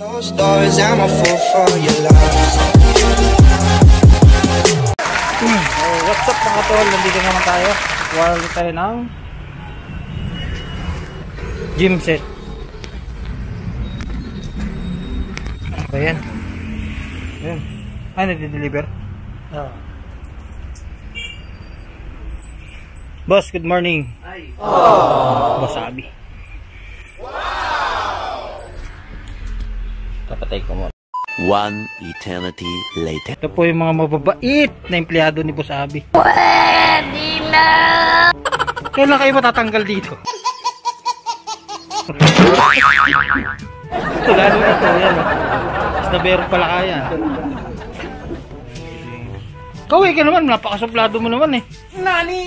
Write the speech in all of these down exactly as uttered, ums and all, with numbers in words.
Oh, what's up mga tol? Nandito naman tayo. Wala tayo ng gym set. Ayan. Ayan. Ay, nagdi-deliver. Oo. Oh. Boss, good morning. Ay. Oh. Wasabi. Wow. Papatay ko muna. One eternity later. Ito po yung mga mababait na empleyado ni Boss Abi. Pwede na. Kailan kayo matatanggal dito? Ito lalo na ito. Yan. Mas nabero pala kaya. Kawi ka naman, napakasoplado mo naman eh. Nani?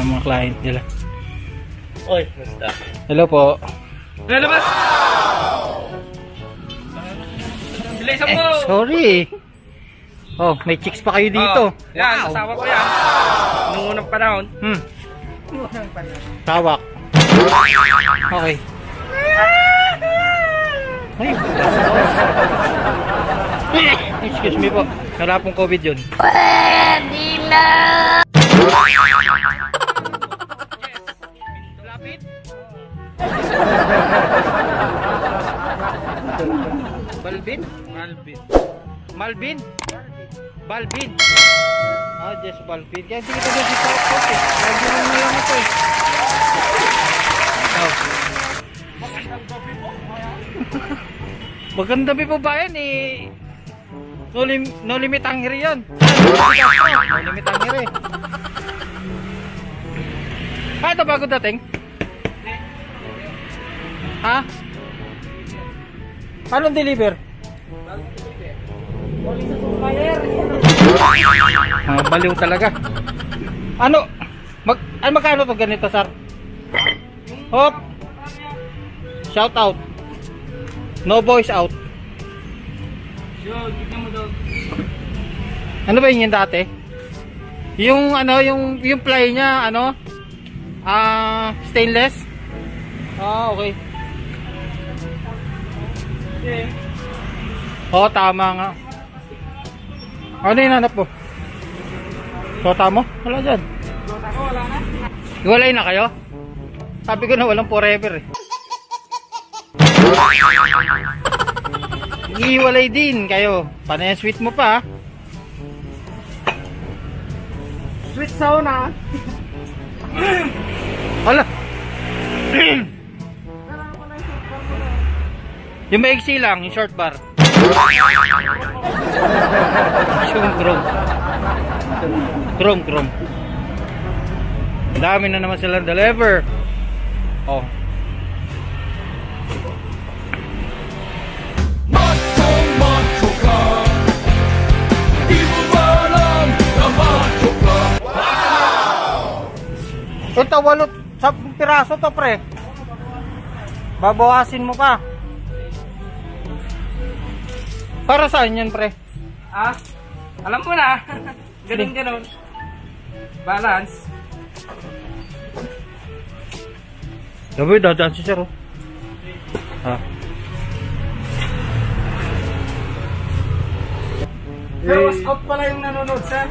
Ang mga client nila. Oy, basta. Hello po. Lalabas! Wow! Eh, sorry. Oh, may chicks pa kayo dito. Oh, yan, wow. Asawa ko yan. Nung unang panahon. Hmm. Nung unang panahon. Tawak. Okay. Ay, excuse me po. Harapong COVID yun. Pwede na! Lapit? Balbin? Malbin. Malbin? Balbin. Ah, yes, Balbin. Kaya hindi kita dyan si South Coast eh. Lagi lang na lang ito eh. Magandang gabi po. Magandang gabi po ba yan eh? No, lim no limit hangiri yun. No limit hangiri. Ah, ito bago dating? Ha? Anong deliver? Ah, baliw talaga. Ano? Mag ano magkano to ganito, sir? Hop. Shout out. No voice out. Ano ba yun yung dati? Yung ano, yung yung ply niya, ano? Ah, uh, stainless. Ah, oh, okay. Oh, tama nga. Ano yung hanap mo? Tota mo? Wala dyan. Tota ko, wala na. Iwalay na kayo? Sabi ko na walang forever eh. Iiwalay din kayo. Paano yung sweet mo pa? Sweet sauna. Hala. Yung maiksi lang, yung short bar. Yung chrome. Chrome, chrome. Dami na naman silang deliver. Oh. Ito walot sa piraso to pre. Babawasin mo pa. Para saan yan pre? Ah, alam mo na. Ganun ganun. Balance. Dabi, dadaan si sir oh. Ha. Pero was out pala yung nanonood sir.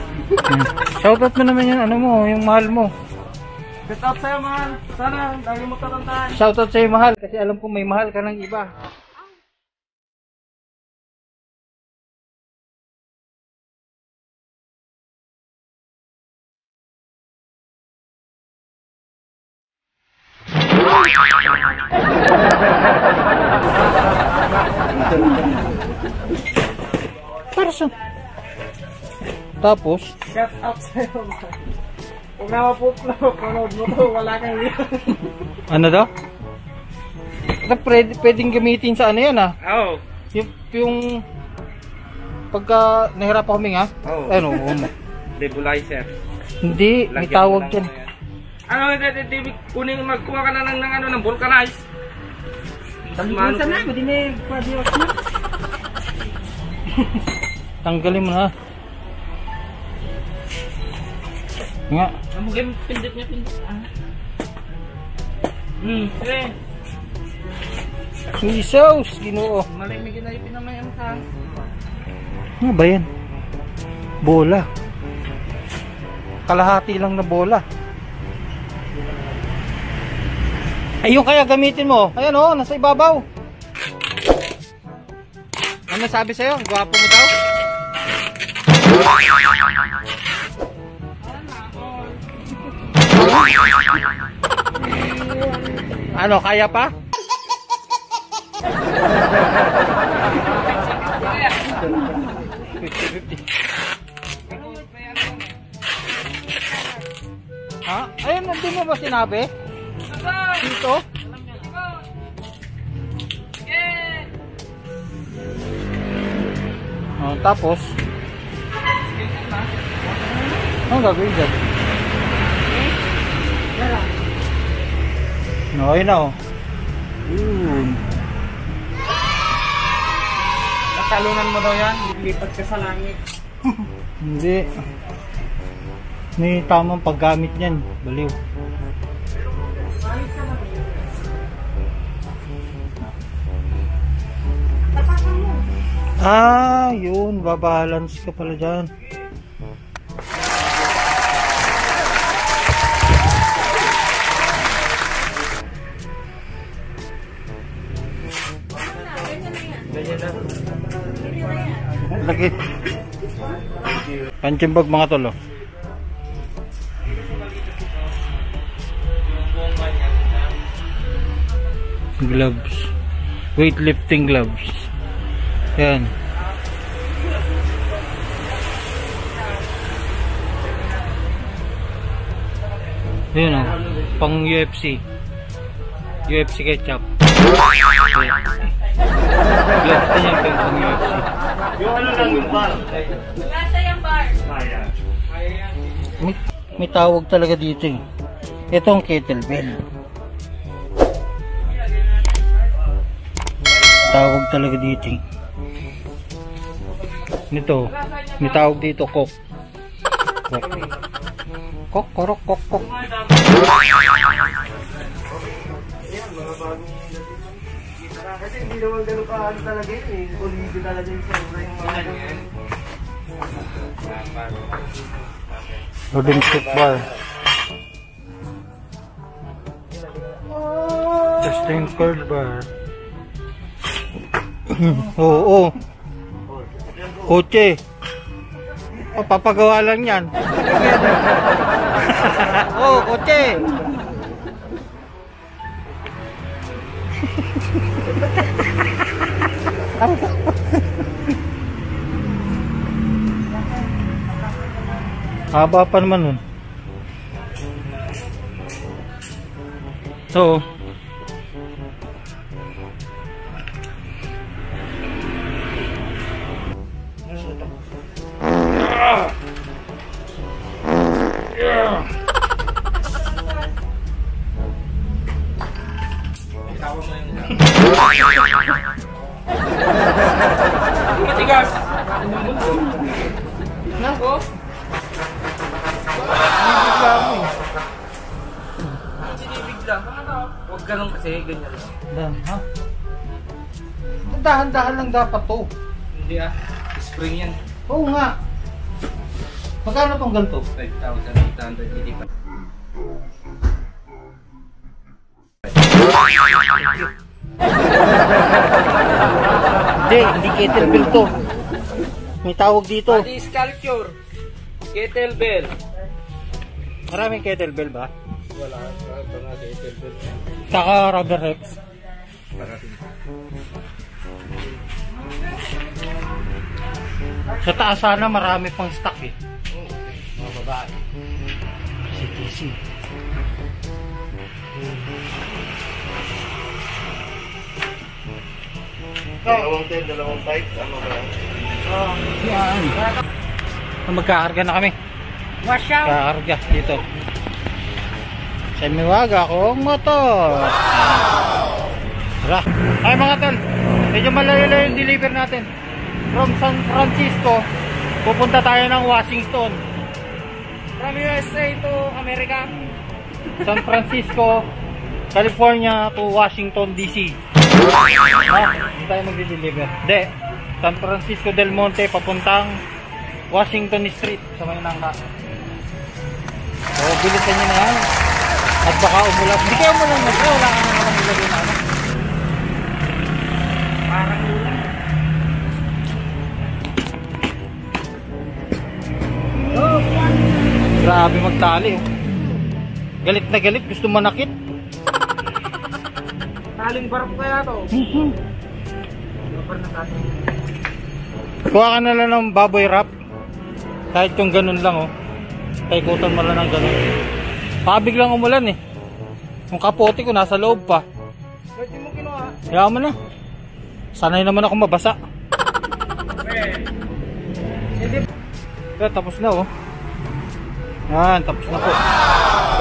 Shoutout mo naman yan ano mo, yung mahal mo. Shoutout sa'yo mahal, sana lagi mo tatantahan. Shoutout sa'yo mahal, kasi alam kong may mahal ka ng iba. Person. Tapos shoutout sa'yo mahal. Huwag na mapuplo, panood mo to, wala kang yun. Ano daw? Pwede, pwedeng gamitin sa ano yan ah. Oo. Oh. Yung, yung, pagka nahirap ako huminga. Oo. Oh. Ano, um. Nebulizer. Hindi, may tawag yan. Ano, kunin magkuha ka na ng, ng, ano, ng vulcanize. Tanggalin mo na, hindi na yung tanggalin mo na. Nga. Ang mga pindot niya pindot. Hmm, eh. Chili sauce, Ginoo. Mali mi ginay pinamayam ka. Ano ba yan? Bola. Kalahati lang na bola. Ayun kaya gamitin mo. Ayan oh, nasa ibabaw. Ano sabi sa'yo? Gwapo mo daw? Ano, kaya pa? Ha? Ayun, hindi mo ba sinabi? Dito? Oh, tapos ano gagawin dyan? No, ayun na o. Natalunan mo daw yan? Lipat ka sa langit. Hindi. May tamang paggamit yan. Baliw. Ah, yun, babalance ka pala dyan. Lagi. Pantimbag mga tolo. Gloves. Weightlifting gloves. Yan. Yan o. Pang U F C. U F C ketchup. Gloves na yan pang U F C. Yung ano lang yung bar. Lasa yung bar. Kaya. May, may tawag talaga dito eh. Ito ang kettlebell. Tawag talaga dito eh. Nito, may tawag dito, kok. Kok. Kok, korok, kok, kok. Kasi hindi naman ganun ka ano talaga yun eh. Kulido talaga yung sobra yung mga ganun. Loading stick bar. Testing cord bar. Oo, oo. Kotse. Oh, papagawa lang yan. Oh, kotse. Haba pa naman nun. So, matigas. Nako. Bigla mo eh. Hindi bigla. Huwag ganun kasi, ganyan lang. Dahan, ha? Dahan-dahan lang dapat to. Hindi ah. Spring yan. Oo nga. Magkano pang ganito? five thousand eight hundred eighty-five. Hindi, hindi kettlebell to. May tawag dito. Body sculpture. Kettlebell. Maraming kettlebell ba? Wala, wala nga kettlebell. Saka rubber reps. Sa taas sana marami pang stock eh. Mga babae. C T C. Dalawang ten, dalawang five, ano ba? Oh, yan. Magkakarga na kami. Wash out. Kakarga dito. Sa miwaga akong motor. Wow! Tara. Ay mga tol, medyo malayo-layo yung deliver natin. From San Francisco, pupunta tayo ng Washington. From U S A to America. San Francisco California to Washington D C. Ah, hindi tayo mag-deliver. Hindi, San Francisco del Monte papuntang Washington Street sa Mananga. So, bilisan nyo na yan. At baka umulat. Hindi kayo umulang mag wala ka na naman ilagay na ano. Parang ulan. Oh, grabe magtali. Galit na galit. Gusto manakit. Taling barap kaya to. Kuha ka na lang ng baboy wrap. Kahit yung ganun lang oh. Taikutan mo lang ng ganun. Pabig lang umulan eh. Yung kapote ko nasa loob pa. Pwede mo kinuha? Kaya mo na. Sanay naman ako mabasa. Kaya tapos na oh. Yan, tapos na po.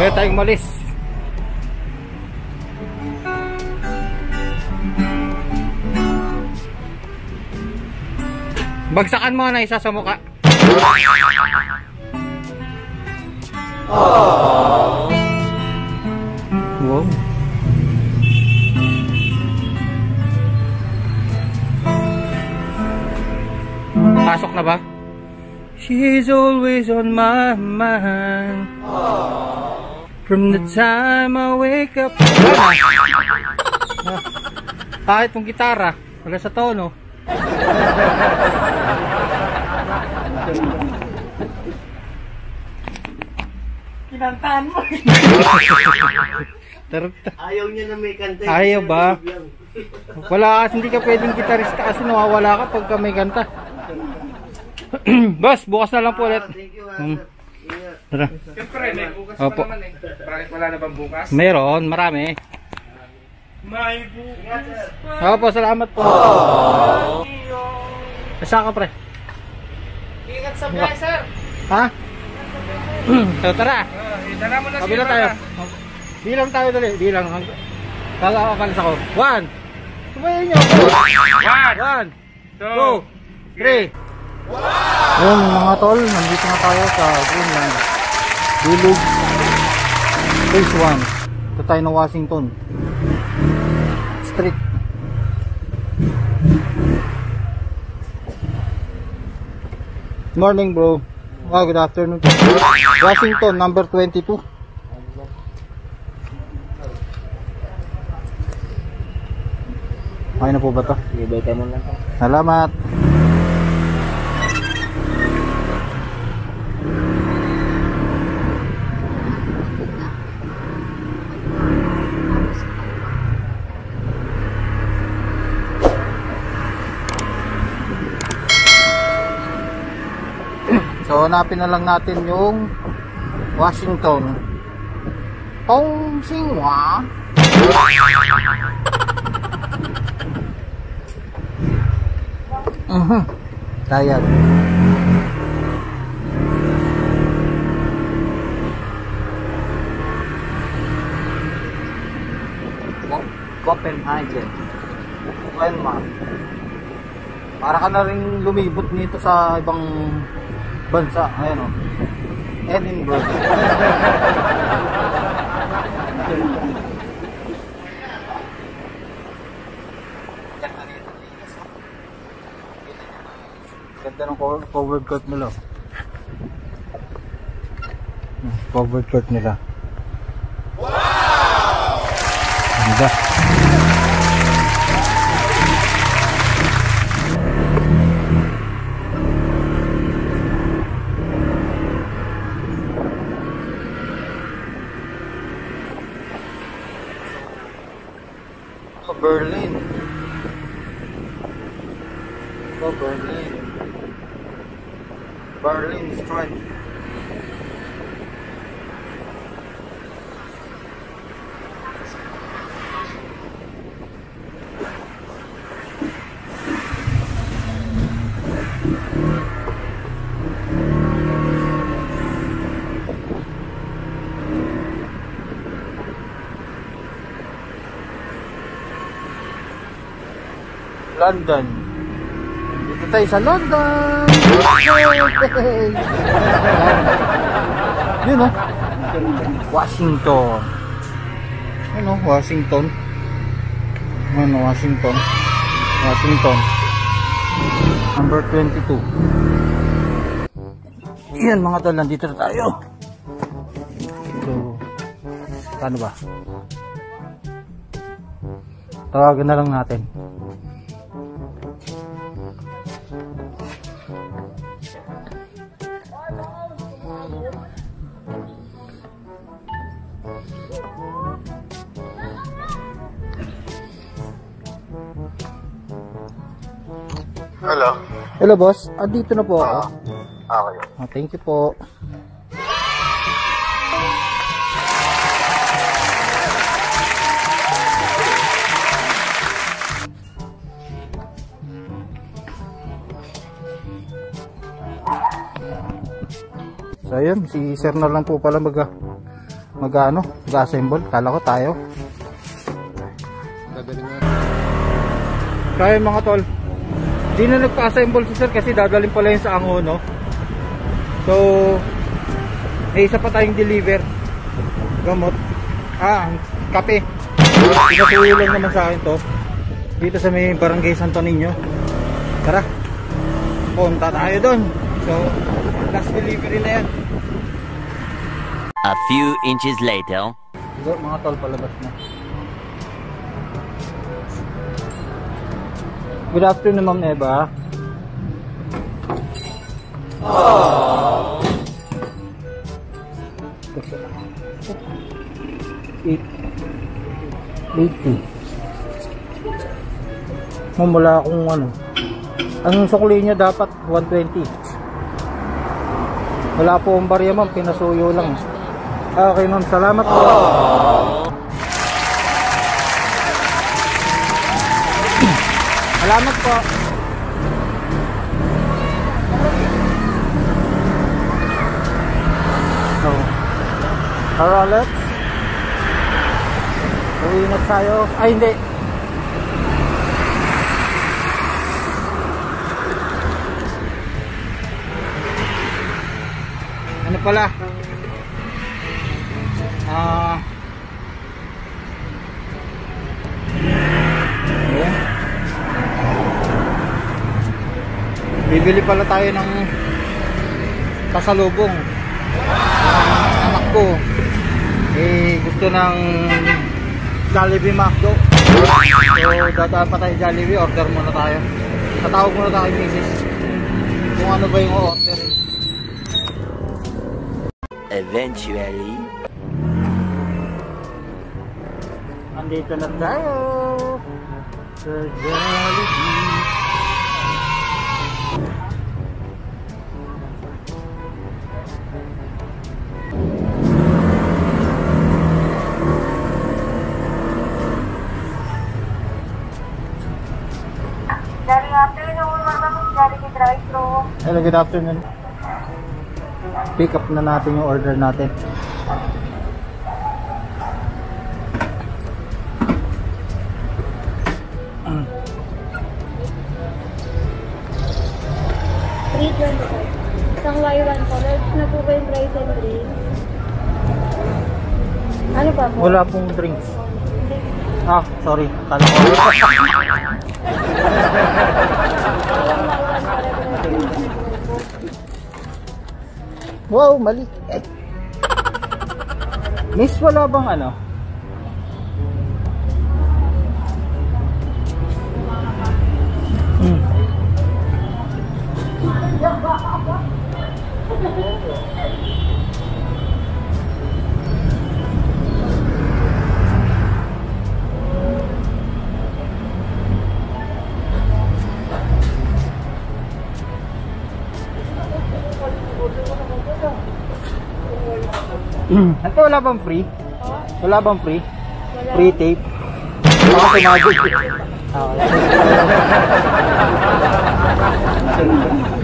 Kaya tayong malis. Bagsakan mo na isa sa mukha. Aww. Wow. Pasok na ba? She's always on my mind. Aww. From the time I wake up. Ah, itong gitara. Wala sa tono. Kinantahan mo. Ayaw niya na may kanta. Ayaw ba? Wala, hindi ka pwedeng gitarista kasi nawawala ka pagka may kanta. Boss, bukas na lang po ulit. Tara. Siyempre, may bukas pa naman eh. Bakit wala na bang bukas? Meron, marami. May bukas pa. Opo, salamat po. Asa ka, pre? Ingat sa pre, sir. Ha? So, tara. Dala mo na siya. Kabilang tayo. Bilang tayo dali. Bilang. Kakawakan sa ko. One. Tumayin nyo. One. One. Two. Three. Ayun, mga tol. Nandito na tayo sa Greenland. Bilog. Phase one. Ito tayo na Washington Street. Morning, bro. Oh, good afternoon. Washington, number twenty-two. Ay na po ba ito? Ibay ka muna. Salamat. So, hanapin na lang natin yung Washington. Tong Singhua. Uh-huh. Tayad. Copenhagen. Denmark. Para ka na rin lumibot nito sa ibang bansa, ayan o. Edinburgh. Ganda ng covered court nila. Covered court nila. Wow! Ganda. Berlin. Oh, Berlin. Berlin strike. London. Dito tayo sa London. Yun o. Washington. ano, Washington, ano, Washington, Washington, number twenty-two. Yan mga tol, nandito na tayo. So, ano ba? Tawagan na lang natin. Hello. Hello boss, andito na po ako. Ah, okay. Oh, thank you po. So ayun, si sir na lang po pala mag mag-ano, mag-assemble. Kala ko tayo. Kaya mga tol, di na nagpa-assemble si sir kasi dadalhin pala yun sa Ango, no? So may isa pa tayong deliver gamot, ah, kape. Pinasuyo lang naman sa akin to dito sa may barangay Santo Niño. Tara, punta tayo dun. So last delivery na yan. A few inches later. So, mga tol, palabas na. Good afternoon, Ma'am Eva. Oh. eight eighty. Ma'am, wala akong ano. Ang sukli niya dapat one twenty. Wala po ang barya, ma'am. Pinasuyo lang. Okay, ma'am. Salamat po. Oh. Salamat po. So, tara, let's. Uingat tayo. Ay, hindi. Ano pala? Ah... Uh, bibili pala tayo ng kasalubong. Ang anak ko eh gusto ng Jollibee Macdo. So dadaan pa tayo Jollibee, order muna tayo. Tatawag muna tayo misis kung ano ba yung order. Eventually andito na tayo sa Jollibee. Hello, good afternoon. Pick up na natin yung order natin. three twenty. Isang Y one po. Large na po ba yung rice and drinks? Ano pa po? Wala pong drinks. Ah, sorry. Kala ko. Wow, mali. Miss, wala bang ano? Hmm. Ante, wala bang free? Wala bang free? Wala. Free tape? Wala ka tumagod.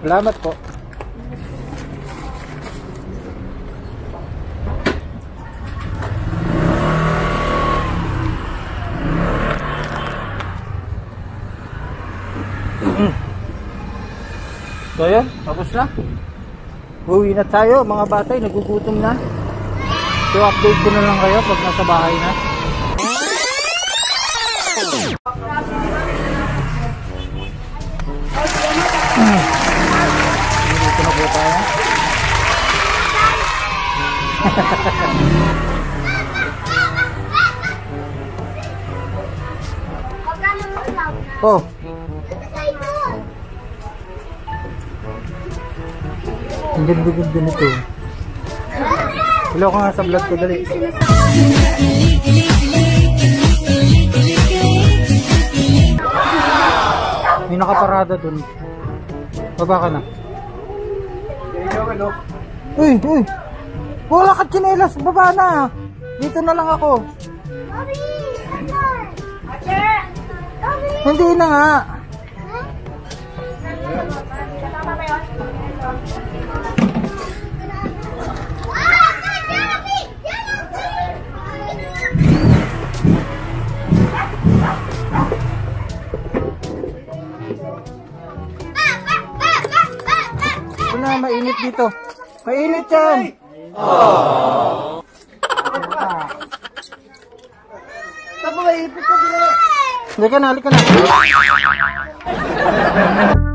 Salamat po. So yun, tapos na. Uwi na tayo mga batay, nagugutom na. So update ko na lang kayo pag nasa bahay na. Dito na po tayo. Oh. Ang ganda-ganda din ito. Hello ka nga sa vlog ko, dali. May nakaparada dun. Baba ka na. Uy, uy. Wala ka chinelas. Baba na. Dito na lang ako. Hindi na nga. Na, mainit dito. Mainit yan! Aww! Tapos mainit ko dito. Halika na, halika na.